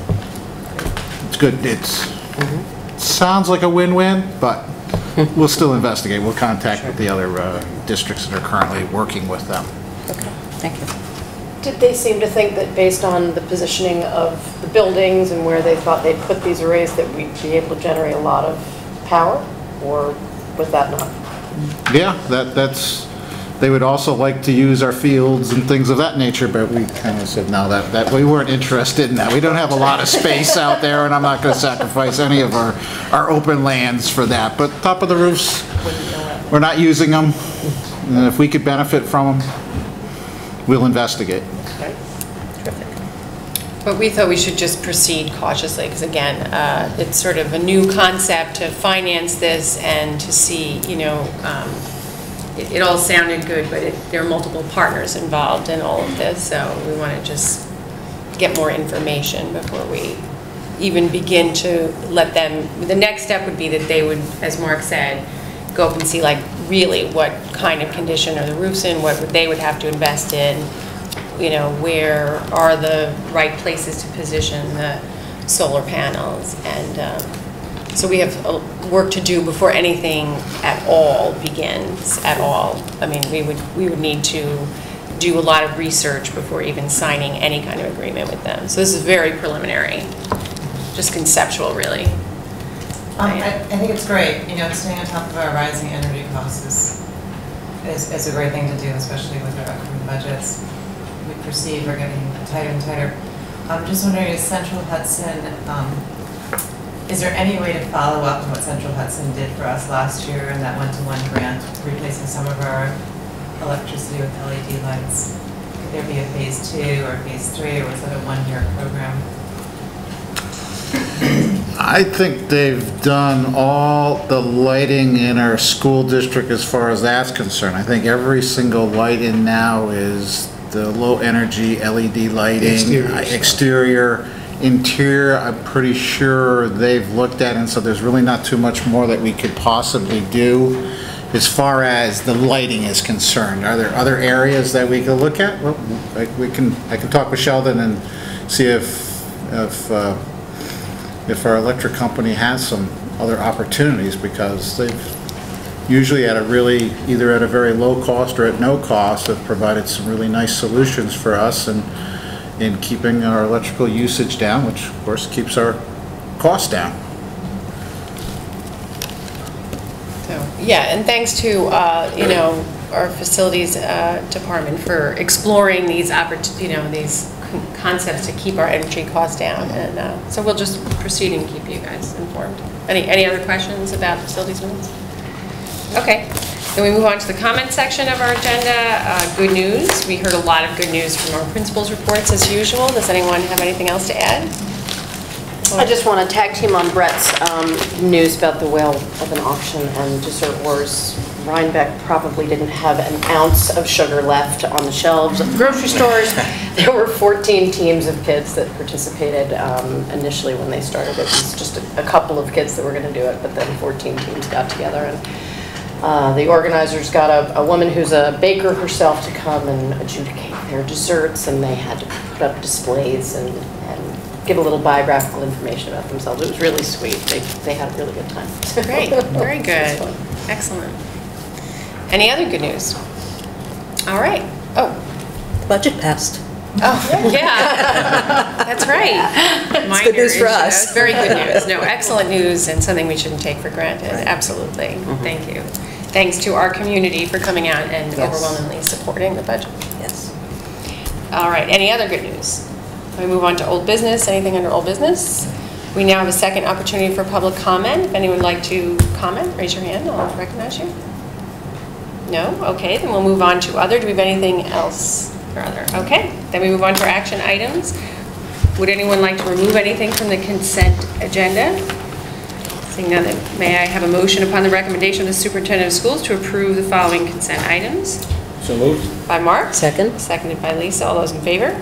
it's good. It's mm-hmm. sounds like a win-win, but we'll still investigate. We'll contact sure. with the other uh, districts that are currently working with them. Okay, thank you. Did they seem to think that based on the positioning of the buildings and where they thought they'd put these arrays that we'd be able to generate a lot of power, or was that not? Yeah, that, that's, they would also like to use our fields and things of that nature, but we kind of said no, that, that we weren't interested in that. We don't have a lot of space out there, and I'm not going to sacrifice any of our, our open lands for that. But top of the roofs, we're not using them, and if we could benefit from them, we'll investigate. Okay. Terrific. But we thought we should just proceed cautiously, because again, uh, it's sort of a new concept to finance this and to see, you know, um, it, it all sounded good, but it, there are multiple partners involved in all of this, so we want to just get more information before we even begin to let them. The next step would be that they would, as Mark said, go up and see like really what kind of condition are the roofs in, what they would have to invest in, you know, where are the right places to position the solar panels, and um, so we have uh, work to do before anything at all begins at all. I mean, we would we would need to do a lot of research before even signing any kind of agreement with them. So this is very preliminary, just conceptual really. Um, I, I think it's great. You know, staying on top of our rising energy costs is, is, is a great thing to do, especially with our upcoming budgets. We perceive we're getting tighter and tighter. I'm just wondering, is Central Hudson, um, is there any way to follow up on what Central Hudson did for us last year and that one-to-one grant, replacing some of our electricity with L E D lights? Could there be a phase two or phase three, or was that a one-year program? I think they've done all the lighting in our school district as far as that's concerned. I think every single light in now is the low energy L E D lighting, exterior, uh, exterior interior. I'm pretty sure they've looked at, and so there's really not too much more that we could possibly do as far as the lighting is concerned. Are there other areas that we could look at? Well, I, we can, I can talk with Sheldon and see if, if uh, if our electric company has some other opportunities, because they've usually at a really, either at a very low cost or at no cost, have provided some really nice solutions for us and in, in keeping our electrical usage down, which of course keeps our costs down. So, yeah, and thanks to, uh, you know, our facilities uh, department for exploring these opportunities, you know, these concepts to keep our energy costs down, and uh, so we'll just proceed and keep you guys informed. Any any other questions about facilities needs? Okay, then we move on to the comment section of our agenda. Uh, good news. We heard a lot of good news from our principals' reports as usual. Does anyone have anything else to add? I just want to tag team on Brett's um, news about the whale of an auction and dessert wars. Rhinebeck probably didn't have an ounce of sugar left on the shelves of the grocery stores. There were fourteen teams of kids that participated um, initially when they started. It was just a, a couple of kids that were going to do it, but then fourteen teams got together. And uh, the organizers got a, a woman who's a baker herself to come and adjudicate their desserts, and they had to put up displays and, and give a little biographical information about themselves. It was really sweet. They, they had a really good time. Great. Very good. Excellent. Any other good news? All right. Oh. The budget passed. Oh, yeah. That's right. It's good news for us. That's very good news. No, excellent news and something we shouldn't take for granted. Right. Absolutely. Mm-hmm. Thank you. Thanks to our community for coming out and yes. overwhelmingly supporting the budget. Yes. All right. Any other good news? We move on to old business. Anything under old business? We now have a second opportunity for public comment. If anyone would like to comment, raise your hand. I'll recognize you. No? Okay. Then we'll move on to other. Do we have anything else or other? Okay. Then we move on to our action items. Would anyone like to remove anything from the consent agenda? Seeing none, may I have a motion upon the recommendation of the superintendent of schools to approve the following consent items? So moved. By Mark. Second. Seconded by Lisa. All those in favor?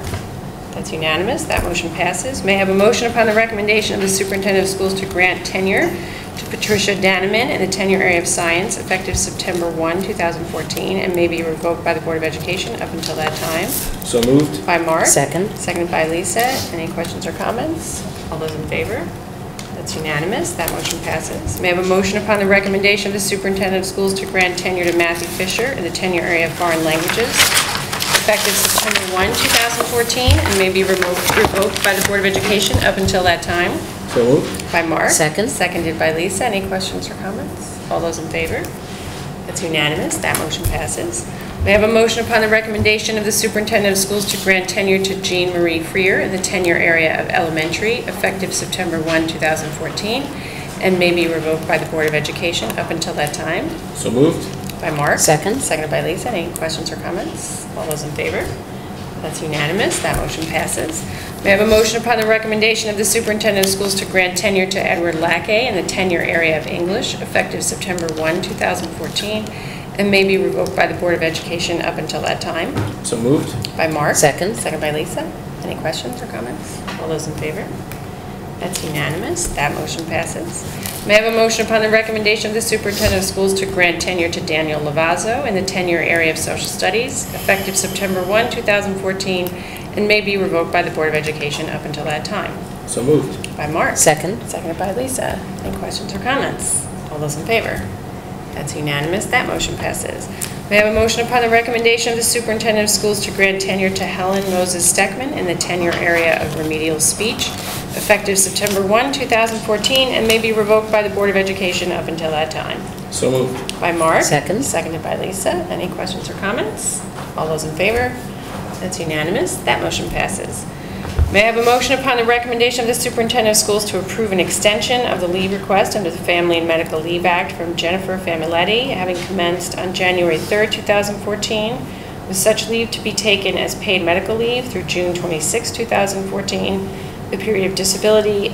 That's unanimous. That motion passes. May I have a motion upon the recommendation of the superintendent of schools to grant tenure to Patricia Daneman in the tenure area of science effective September first, two thousand fourteen, and may be revoked by the Board of Education up until that time. So moved. By Mark. Second. Seconded by Lisa. Any questions or comments? All those in favor? That's unanimous. That motion passes. May I have a motion upon the recommendation of the superintendent of schools to grant tenure to Matthew Fisher in the tenure area of foreign languages effective September first, two thousand fourteen, and may be revoked, revoked by the Board of Education up until that time. So moved. By Mark. Second. Seconded by Lisa. Any questions or comments? All those in favor? That's unanimous. That motion passes. May I have a motion upon the recommendation of the superintendent of schools to grant tenure to Jean Marie Freer in the tenure area of elementary effective September first, two thousand fourteen, and may be revoked by the Board of Education up until that time. So moved. By Mark. Second. Seconded by Lisa. Any questions or comments? All those in favor? That's unanimous. That motion passes. May I have a motion upon the recommendation of the superintendent of schools to grant tenure to Edward Lackey in the tenure area of English effective September first, two thousand fourteen, and may be revoked by the Board of Education up until that time. So moved. By Mark. Second. Seconded by Lisa. Any questions or comments? All those in favor? That's unanimous. That motion passes. May I have a motion upon the recommendation of the superintendent of schools to grant tenure to Daniel Lavazzo in the tenure area of social studies effective September first, two thousand fourteen, and may be revoked by the Board of Education up until that time. So moved. By Mark. Second. Seconded by Lisa. Any questions or comments? All those in favor? That's unanimous. That motion passes. May I have a motion upon the recommendation of the superintendent of schools to grant tenure to Helen Moses Steckman in the tenure area of remedial speech effective September first, two thousand fourteen, and may be revoked by the Board of Education up until that time. So moved. By Mark. Second. Seconded by Lisa. Any questions or comments? All those in favor? That's unanimous. That motion passes. May I have a motion upon the recommendation of the superintendent of schools to approve an extension of the leave request under the Family and Medical Leave Act from Jennifer Familetti, having commenced on January third, two thousand fourteen, with such leave to be taken as paid medical leave through June twenty-sixth, two thousand fourteen, the period of disability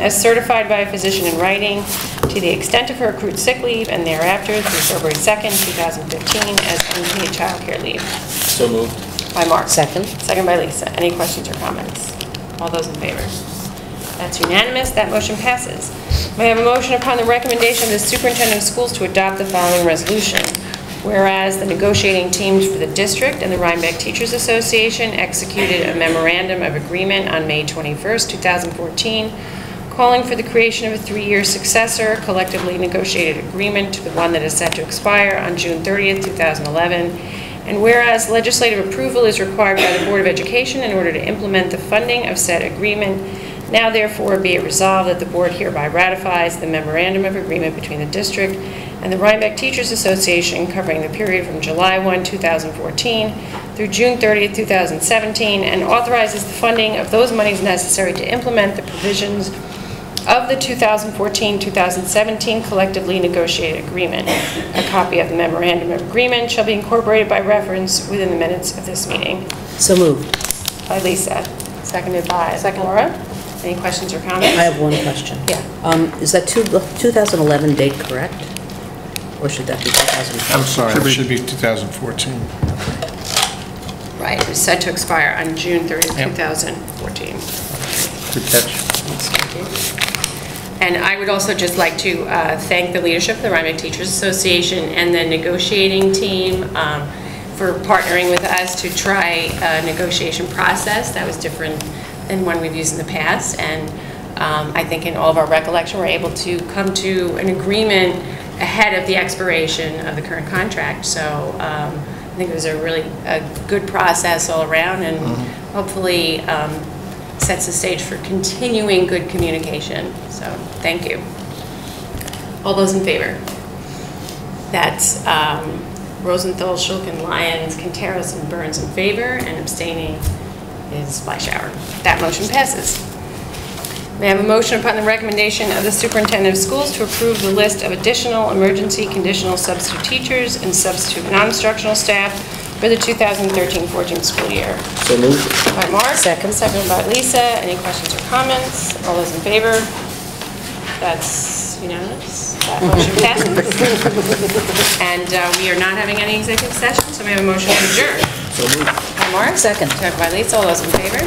as certified by a physician in writing to the extent of her accrued sick leave and thereafter through February second, two thousand fifteen as unpaid child care leave. So moved. By Mark. Second. Second by Lisa. Any questions or comments? All those in favor? That's unanimous. That motion passes. May I have a motion upon the recommendation of the superintendent of schools to adopt the following resolution? Whereas the negotiating teams for the district and the Rhinebeck Teachers Association executed a memorandum of agreement on May twenty-first, two thousand fourteen, calling for the creation of a three-year successor collectively negotiated agreement to the one that is set to expire on June thirtieth, two thousand eleven. And whereas legislative approval is required by the Board of Education in order to implement the funding of said agreement, now therefore be it resolved that the board hereby ratifies the memorandum of agreement between the district and the Rhinebeck Teachers Association covering the period from July first, two thousand fourteen through June thirtieth, two thousand seventeen, and authorizes the funding of those monies necessary to implement the provisions of the two thousand fourteen, two thousand seventeen collectively negotiated agreement. A copy of the memorandum of agreement shall be incorporated by reference within the minutes of this meeting. So moved. By Lisa. Seconded by Second. Laura. Any questions or comments? I have one question. Yeah. Um, is that two, the two thousand eleven date correct? Or should that be two thousand fourteen? I'm sorry, it should be two thousand fourteen. Right, it's set to expire on June thirtieth, two thousand fourteen. Good catch. And I would also just like to uh, thank the leadership of the Rhinebeck Teachers Association and the negotiating team um, for partnering with us to try a negotiation process that was different and one we've used in the past. And um, I think in all of our recollection, we're able to come to an agreement ahead of the expiration of the current contract. So um, I think it was a really a good process all around, and mm-hmm. hopefully um, sets the stage for continuing good communication. So thank you. All those in favor? That's um, Rosenthal, Shulkin, Lyons, Canteros, and Burns in favor, and abstaining is Fleischauer. That motion passes. May I have a motion upon the recommendation of the superintendent of schools to approve the list of additional emergency conditional substitute teachers and substitute non-instructional staff for the two thousand thirteen fourteen school year? So moved. By Mark. Second. Second by Lisa. Any questions or comments? All those in favor? That's unanimous. That motion passes. And uh, we are not having any executive session, so we have a motion to adjourn. So moved. By Mark. Second. Second by Lisa. All those in favor?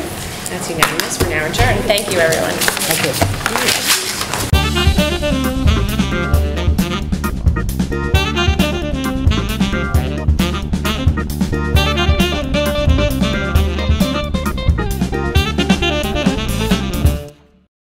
That's unanimous. We're now adjourned. Thank you, everyone. Thank you.